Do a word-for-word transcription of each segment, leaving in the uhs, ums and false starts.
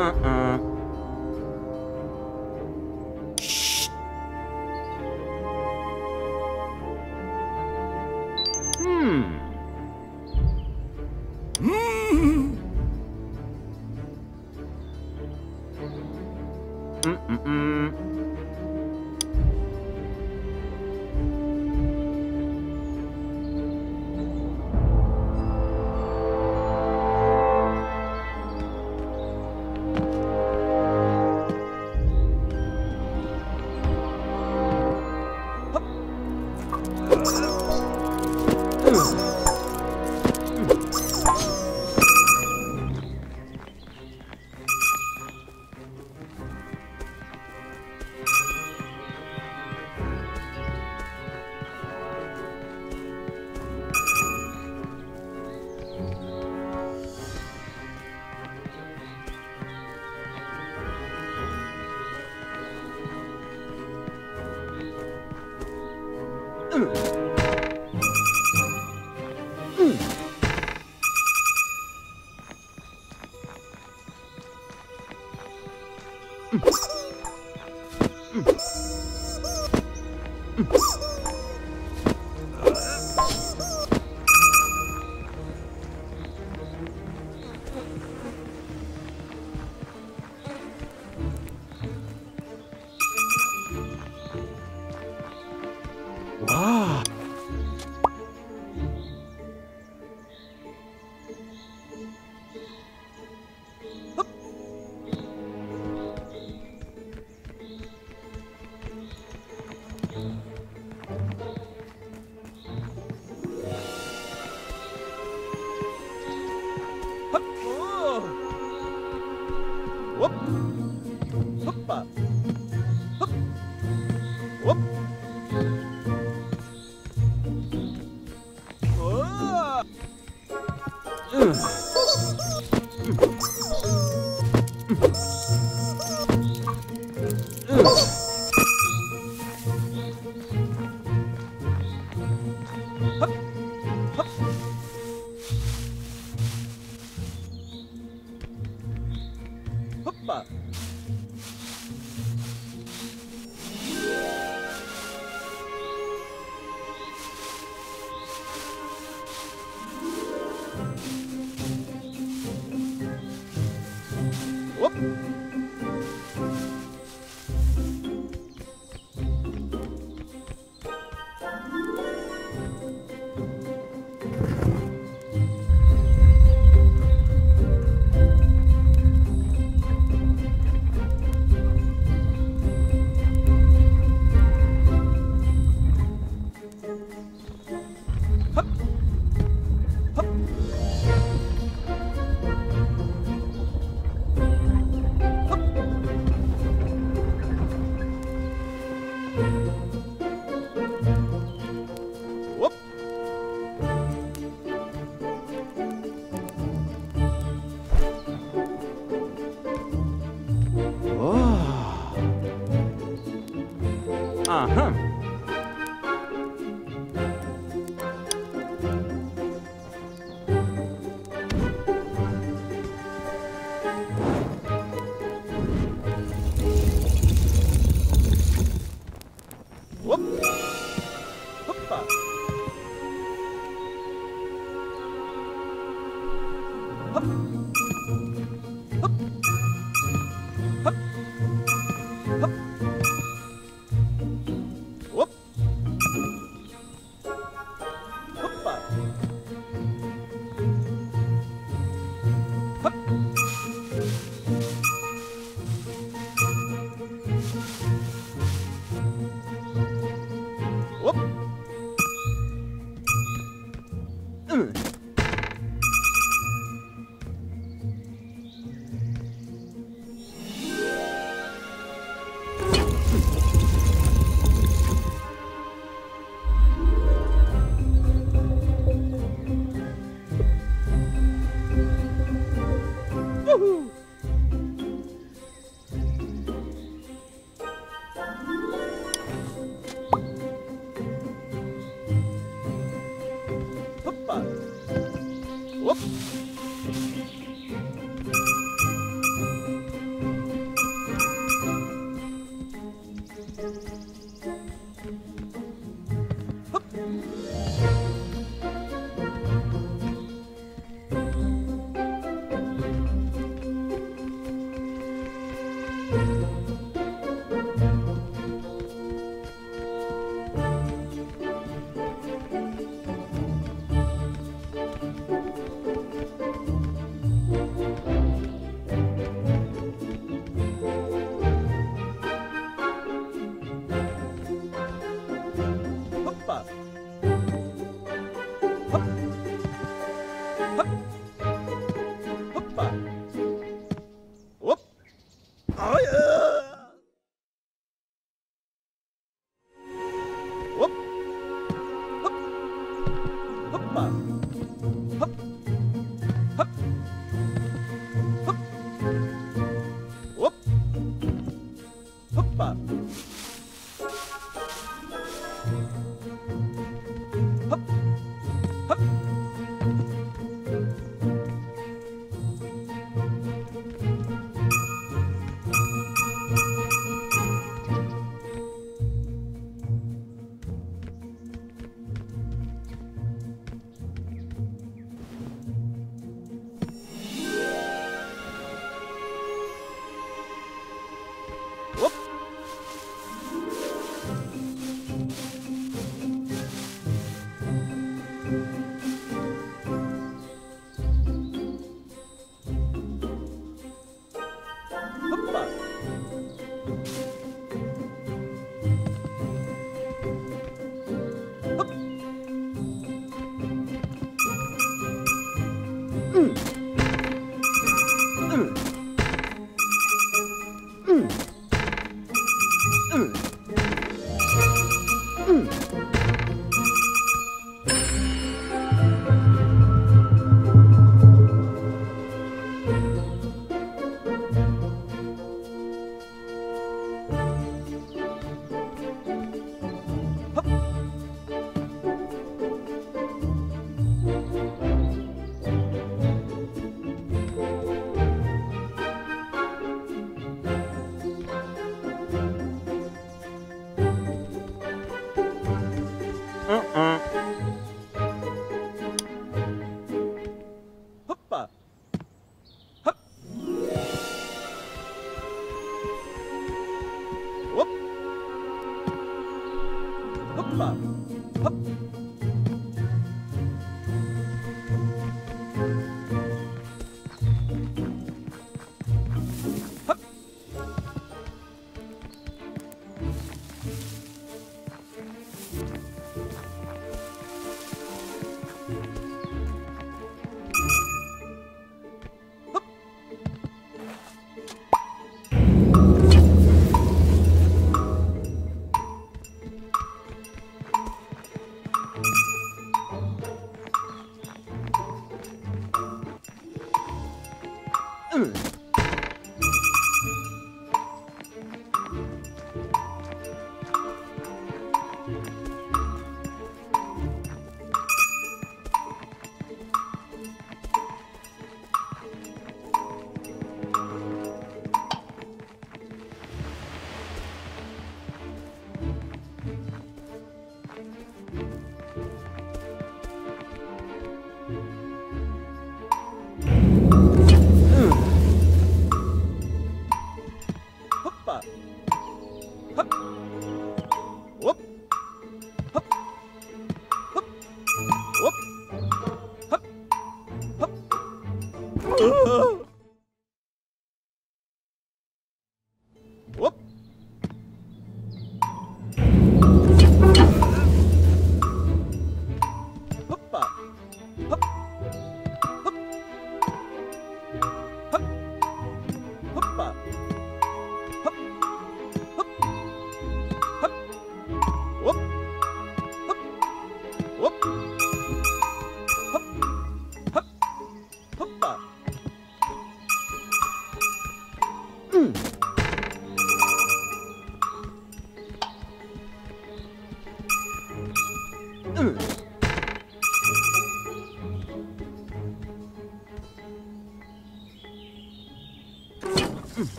Uh-uh. Hmm. Hmm. Mm-mm-mm. Whoop!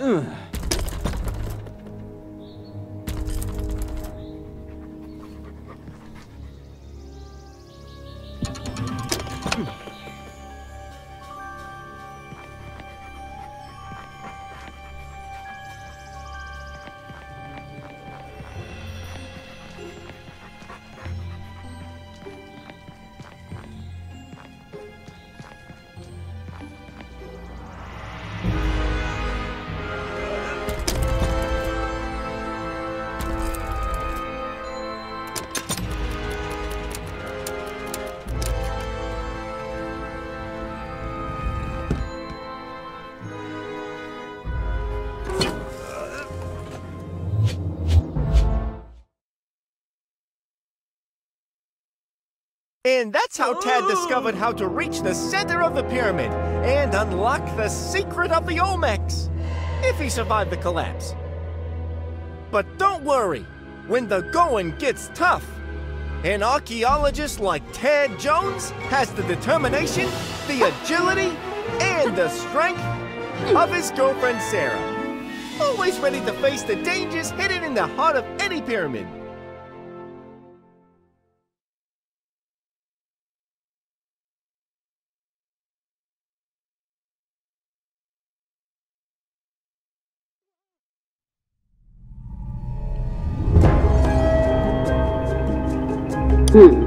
Ugh. And that's how Tad discovered how to reach the center of the pyramid and unlock the secret of the Olmecs, if he survived the collapse. But don't worry, when the going gets tough, an archaeologist like Tad Jones has the determination, the agility, and the strength of his girlfriend Sarah, always ready to face the dangers hidden in the heart of any pyramid. Hmm.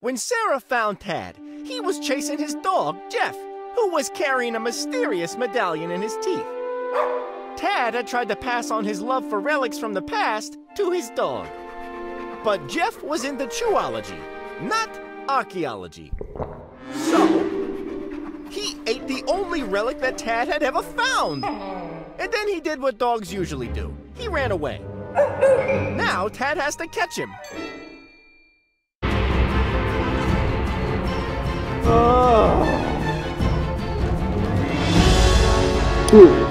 When Sarah found Tad, he was chasing his dog, Jeff, who was carrying a mysterious medallion in his teeth. Tad had tried to pass on his love for relics from the past to his dog. But Jeff was into chewology, not archaeology. So, he ate the only relic that Tad had ever found. And then he did what dogs usually do. He ran away. Now Tad has to catch him. Oh. Ooh.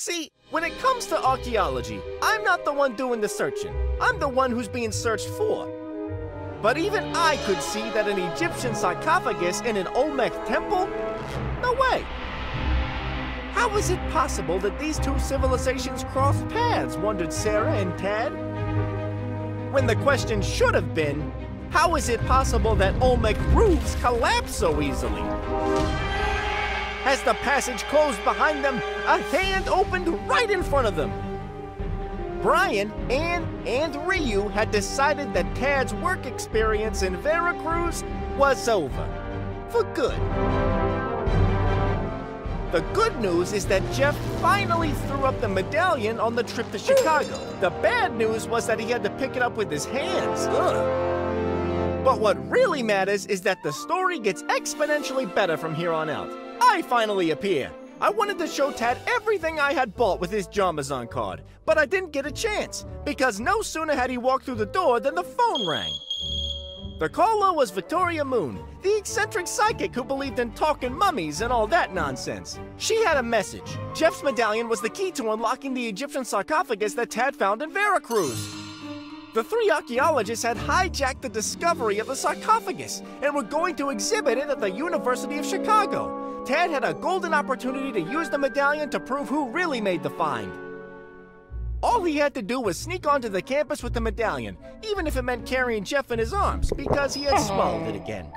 See, when it comes to archaeology, I'm not the one doing the searching. I'm the one who's being searched for. But even I could see that an Egyptian sarcophagus in an Olmec temple? No way. How is it possible that these two civilizations crossed paths, wondered Sarah and Tad? When the question should have been, how is it possible that Olmec roofs collapse so easily? As the passage closed behind them, a hand opened right in front of them. Brian, Anne, and Ryu had decided that Tad's work experience in Veracruz was over, for good. The good news is that Jeff finally threw up the medallion on the trip to Chicago. The bad news was that he had to pick it up with his hands. Ugh. But what really matters is that the story gets exponentially better from here on out. I finally appear. I wanted to show Tad everything I had bought with his Jamazon card, but I didn't get a chance, because no sooner had he walked through the door than the phone rang. The caller was Victoria Moon, the eccentric psychic who believed in talking mummies and all that nonsense. She had a message. Jeff's medallion was the key to unlocking the Egyptian sarcophagus that Tad found in Veracruz. The three archaeologists had hijacked the discovery of the sarcophagus and were going to exhibit it at the University of Chicago. Tad had a golden opportunity to use the medallion to prove who really made the find. All he had to do was sneak onto the campus with the medallion, even if it meant carrying Jeff in his arms, because he had swallowed it again.